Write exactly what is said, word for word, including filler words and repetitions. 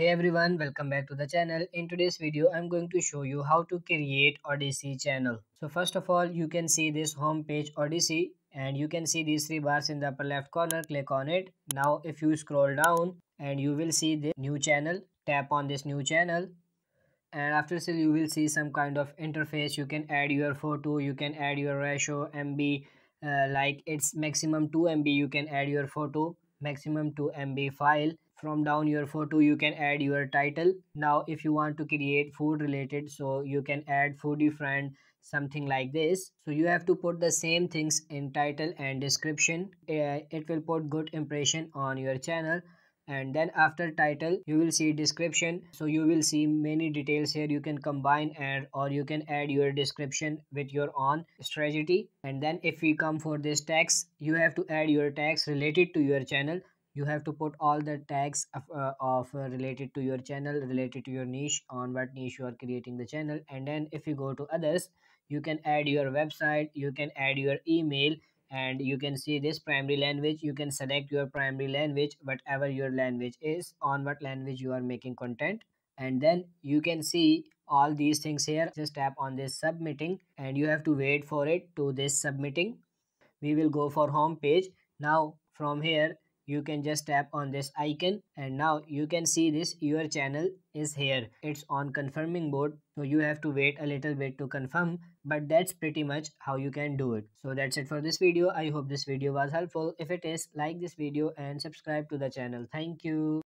Hey everyone, welcome back to the channel. In today's video I'm going to show you how to create Odysee channel. So first of all, you can see this home page Odysee and you can see these three bars in the upper left corner. Click on it. Now if you scroll down and you will see the new channel, tap on this new channel, and after so you will see some kind of interface. You can add your photo, you can add your ratio M B, uh, like it's maximum two M B. You can add your photo, maximum two M B file. From down your photo you can add your title. Now if you want to create food related, so you can add foodie friend, something like this. So you have to put the same things in title and description. It will put good impression on your channel. And then after title you will see description. So you will see many details here. You can combine and or you can add your description with your own strategy. And then if we come for this tags, you have to add your tags related to your channel. You have to put all the tags of, uh, of uh, related to your channel, related to your niche, on what niche you are creating the channel. And then if you go to others, you can add your website, you can add your email, and you can see this primary language. You can select your primary language, whatever your language is, on what language you are making content. And then you can see all these things here. Just tap on this submitting and you have to wait for it to this submitting. We will go for home page. Now from here you can just tap on this icon and now you can see this, your channel is here. It's on confirming board, so you have to wait a little bit to confirm, but that's pretty much how you can do it. So that's it for this video. I hope this video was helpful. If it is, like this video and subscribe to the channel. Thank you.